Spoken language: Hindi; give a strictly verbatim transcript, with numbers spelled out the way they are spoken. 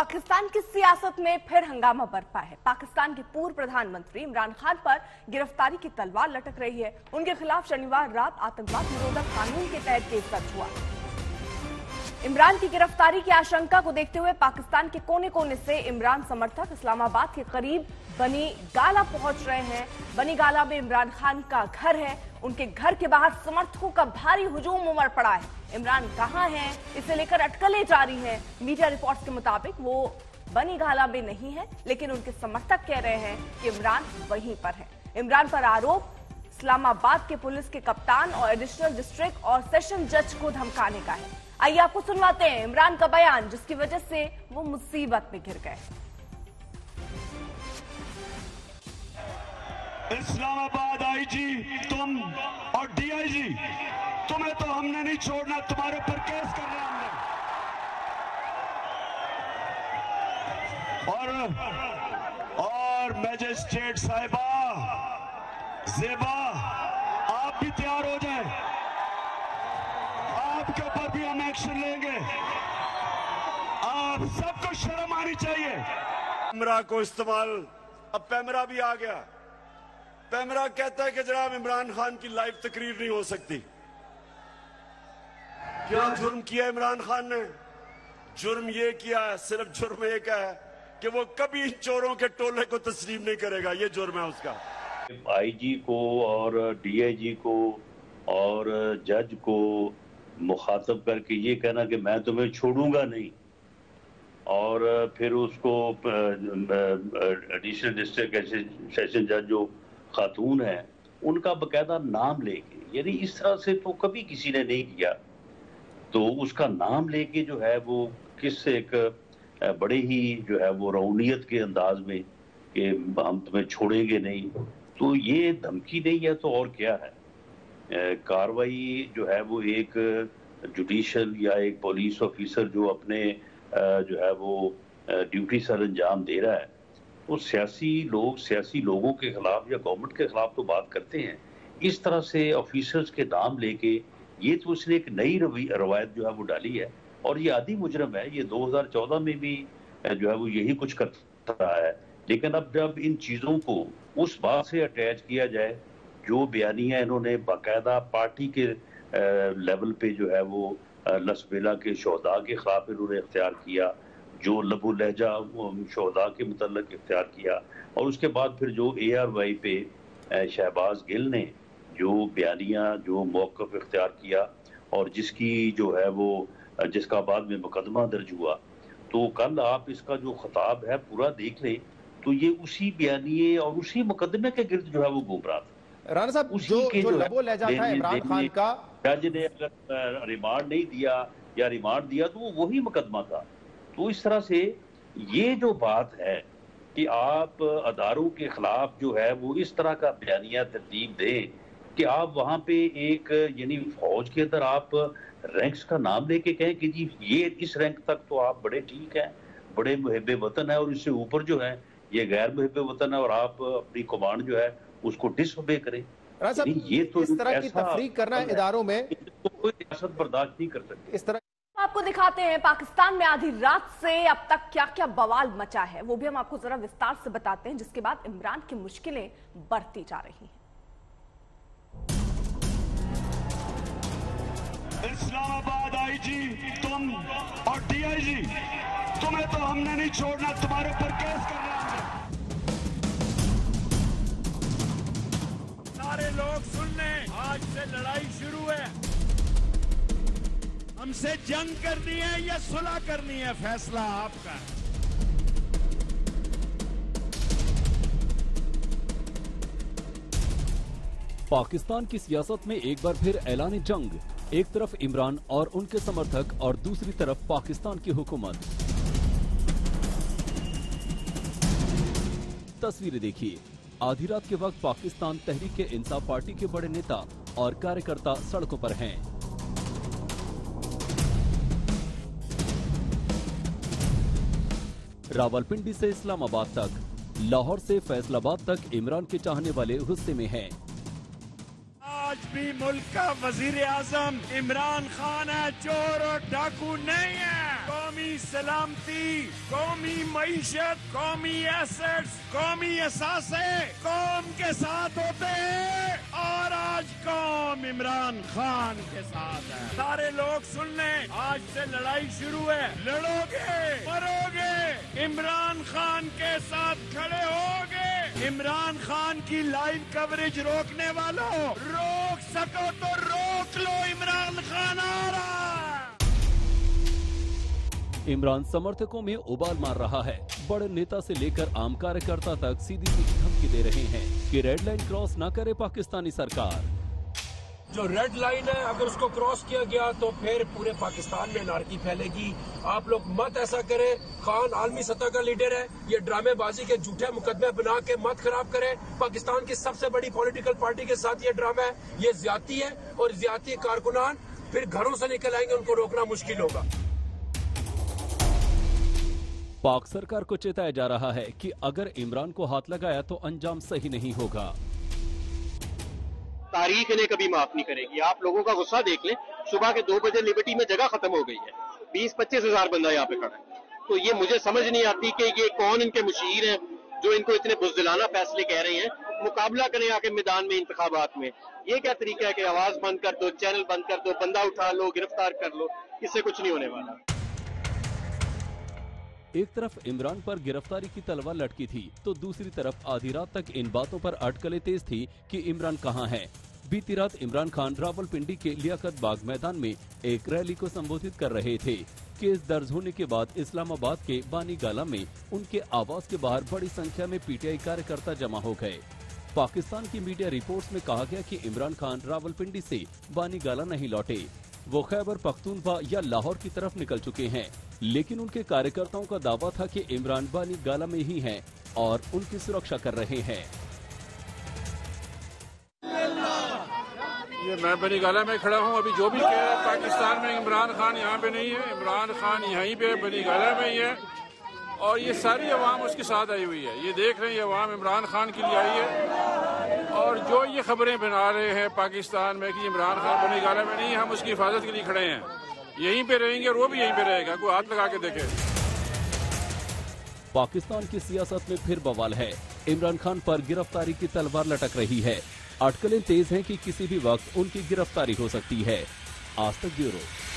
पाकिस्तान की सियासत में फिर हंगामा बरपा है। पाकिस्तान के पूर्व प्रधानमंत्री इमरान खान पर गिरफ्तारी की तलवार लटक रही है। उनके खिलाफ शनिवार रात आतंकवाद निरोधक कानून के तहत केस दर्ज हुआ। इमरान की गिरफ्तारी की आशंका को देखते हुए पाकिस्तान के कोने कोने से इमरान समर्थक इस्लामाबाद के करीब बनी गाला पहुंच रहे हैं। बनी गाला में इमरान खान का घर है। उनके घर के बाहर समर्थकों का भारी हुजूम उमड़ पड़ा है। इमरान कहाँ हैं, इसे लेकर अटकलें जारी हैं। मीडिया रिपोर्ट्स के मुताबिक वो बनी गाला में नहीं है, लेकिन उनके समर्थक कह रहे हैं कि इमरान वहीं पर है। इमरान पर आरोप इस्लामाबाद के पुलिस के कप्तान और एडिशनल डिस्ट्रिक्ट और सेशन जज को धमकाने का है। आइए आपको सुनवाते हैं इमरान का बयान, जिसकी वजह से वो मुसीबत में गिर गए। इस्लामाबाद आईजी तुम और डीआईजी, तुम्हें तो हमने नहीं छोड़ना, तुम्हारे ऊपर केस कर रहे हमने। और और मैजिस्ट्रेट साहिबा ज़ेबा, आप भी तैयार हो जाए, आपके ऊपर भी हम एक्शन लेंगे। आप सबको शर्म आनी चाहिए। पेमरा को इस्तेमाल, अब पेमरा भी आ गया। पेमरा कहता है कि जनाब इमरान खान की लाइव तकरीर नहीं हो सकती। क्या जुर्म किया इमरान खान ने? जुर्म ये किया है, सिर्फ जुर्म ये का है कि वो कभी इन चोरों के टोले को तस्लीम नहीं करेगा। ये जुर्म है उसका। आईजी को और डीआईजी को और जज को मुखातब करके ये कहना कि मैं तुम्हें छोड़ूंगा नहीं, और फिर उसको एडिशनल डिस्ट्रिक्ट सेशन जज जो खातून है उनका बकायदा नाम लेके, यानी इस तरह से तो कभी किसी ने नहीं किया, तो उसका नाम लेके जो है वो किससे एक बड़े ही जो है वो रौनियत के अंदाज में कि हम तुम्हें छोड़ेंगे नहीं, तो ये धमकी नहीं है तो और क्या है। कार्रवाई जो है वो एक जुडिशल या एक पुलिस ऑफिसर जो अपने जो है वो ड्यूटी सर अंजाम दे रहा है, वो सियासी लोग सियासी लोगों के खिलाफ या गवर्नमेंट के खिलाफ तो बात करते हैं, इस तरह से ऑफिसर्स के नाम लेके ये तो उसने एक नई रवायत जो है वो डाली है, और ये आदि मुजरम है। ये दो हज़ार चौदह में भी जो है वो यही कुछ करता रहा है, लेकिन अब जब इन चीज़ों को उस बात से अटैच किया जाए जो बयानिया इन्होंने बाकायदा पार्टी के लेवल पे जो है वो लसबेला के शहदा के खिलाफ इन्होंने इख्तियार किया, जो लबो लहजा शहदा के मतलब इख्तियार किया, और उसके बाद फिर जो ए आर वाई पे शहबाज गिल ने जो बयानिया जो मौक़िफ़ इख्तियार किया, और जिसकी जो है वो जिसका बाद में मुकदमा दर्ज हुआ, तो कल आप इसका जो खिताब है पूरा देख लें तो ये उसी बयानिए और उसी मुकदमे के गिरद जो है वो घूम रहा था। राणा साहब, जो जो लबो लहजा था इमरान खान का, जज ने अगर रिमांड नहीं दिया या रिमांड दिया तो वही मुकदमा था। तो इस तरह से ये जो बात है कि आप अदारों के खिलाफ जो है वो इस तरह का बयानिया तरतीब दें कि आप वहाँ पे एक यानी फौज के अंदर आप रैंक्स का नाम लेके कहें कि जी ये इस रैंक तक तो आप बड़े ठीक हैं, बड़े मुहिब वतन है, और इससे ऊपर जो है ये गैर मुहिब वतन है, और आप अपनी कमांड जो है उसको डिसओबे करें। ये तो इस तरह की तफरीक करना इदारों में तो कोई रियासत बर्दाश्त नहीं कर सकती। इस तरह आपको दिखाते हैं पाकिस्तान में आधी रात से अब तक क्या क्या बवाल मचा है, वो भी हम आपको जरा विस्तार से बताते हैं, जिसके बाद इमरान की मुश्किलें बढ़ती जा रही हैं। इस्लामाबाद आईजी तुम और डीआईजी, तुम्हें तो हमने नहीं छोड़ना, तुम्हारे ऊपर केस कर रहे हैं। सारे लोग सुन लें, आज से लड़ाई शुरू है। हमसे जंग करनी है या सुलह करनी है, फैसला आपका। पाकिस्तान की सियासत में एक बार फिर ऐलान जंग, एक तरफ इमरान और उनके समर्थक और दूसरी तरफ पाकिस्तान की हुकूमत। तस्वीरें देखिए, आधी रात के वक्त पाकिस्तान तहरीक-ए-इंसाफ पार्टी के बड़े नेता और कार्यकर्ता सड़कों पर हैं। रावलपिंडी से इस्लामाबाद तक, लाहौर से फैसलाबाद तक इमरान के चाहने वाले गुस्से में हैं। आज भी मुल्क का वजीर आजम इमरान खान है, चोर और डाकू नहीं है। कौमी सलामती, कौमी मईशत, कौमी एसेट्स, कौमी असासे कौम के साथ होते हैं और आज कौम इमरान खान के साथ है। सारे लोग सुन लें, आज से लड़ाई शुरू है, लड़ोगे, मरोगे, इमरान खान के साथ खड़े होगे। इमरान खान की लाइव कवरेज रोकने वालों, रोक सको तो रोक लो, इमरान खान आ रहा है। इमरान समर्थकों में उबाल मार रहा है, बड़े नेता से लेकर आम कार्यकर्ता तक सीधी सीधी धमकी दे रहे हैं कि रेड लाइन क्रॉस ना करे पाकिस्तानी सरकार। जो रेड लाइन है अगर उसको क्रॉस किया गया तो फिर पूरे पाकिस्तान में अनारकी फैलेगी। आप लोग मत ऐसा करें। खान आलमी सतह का लीडर है, ये ड्रामेबाजी के झूठे मुकदमे बना के मत खराब करें। पाकिस्तान की सबसे बड़ी पॉलिटिकल पार्टी के साथ ये ड्रामा है, ये ज्यादती है और ज्यादती कारकुनान फिर घरों से निकल आएंगे, उनको रोकना मुश्किल होगा। पाक सरकार को चेताया जा रहा है कि अगर इमरान को हाथ लगाया तो अंजाम सही नहीं होगा। तारीख ने कभी माफ नहीं करेगी। आप लोगों का गुस्सा देख लें, सुबह के दो बजे लिबर्टी में जगह खत्म हो गई है, बीस पच्चीस हजार बंदा यहाँ पे खड़ा है। तो ये मुझे समझ नहीं आती कि ये कौन इनके मुशीर हैं जो इनको इतने बुज़दिलाना फैसले कह रहे हैं। मुकाबला करें आके मैदान में, इंतखाबात में। ये क्या तरीका है कि आवाज बंद कर दो, चैनल बंद कर दो, बंदा उठा लो, गिरफ्तार कर लो, इससे कुछ नहीं होने वाला। एक तरफ इमरान पर गिरफ्तारी की तलवार लटकी थी तो दूसरी तरफ आधी रात तक इन बातों पर अटकलें तेज थी कि इमरान कहाँ है। बीती रात इमरान खान रावलपिंडी के लियाकत बाग मैदान में एक रैली को संबोधित कर रहे थे। केस दर्ज होने के बाद इस्लामाबाद के बनी गाला में उनके आवास के बाहर बड़ी संख्या में पीटीआई कार्यकर्ता जमा हो गए। पाकिस्तान की मीडिया रिपोर्ट्स में कहा गया कि इमरान खान रावलपिंडी से बनी गाला नहीं लौटे, वो खैबर पख्तूनख्वा या लाहौर की तरफ निकल चुके हैं। लेकिन उनके कार्यकर्ताओं का दावा था कि इमरान बनी गाला में ही हैं और उनकी सुरक्षा कर रहे हैं। ये मैं बनी गाला में खड़ा हूँ। अभी जो भी कह रहा है पाकिस्तान में इमरान खान यहाँ पे नहीं है, इमरान खान यहीं पे बनी गाला में ही है और ये सारी अवाम उसके साथ आई हुई है। ये देख रहे हैं अवाम इमरान खान के लिए आई है और जो ये खबरें बना रहे हैं पाकिस्तान में कि इमरान खान बनी गाला में नहीं, हम उसकी हिफाजत के लिए खड़े हैं, यहीं पे रहेंगे और वो भी यहीं पे रहेगा, कोई हाथ लगा के देखे। पाकिस्तान की सियासत में फिर बवाल है, इमरान खान पर गिरफ्तारी की तलवार लटक रही है। अटकलें तेज हैं कि किसी भी वक्त उनकी गिरफ्तारी हो सकती है। आज तक ब्यूरो।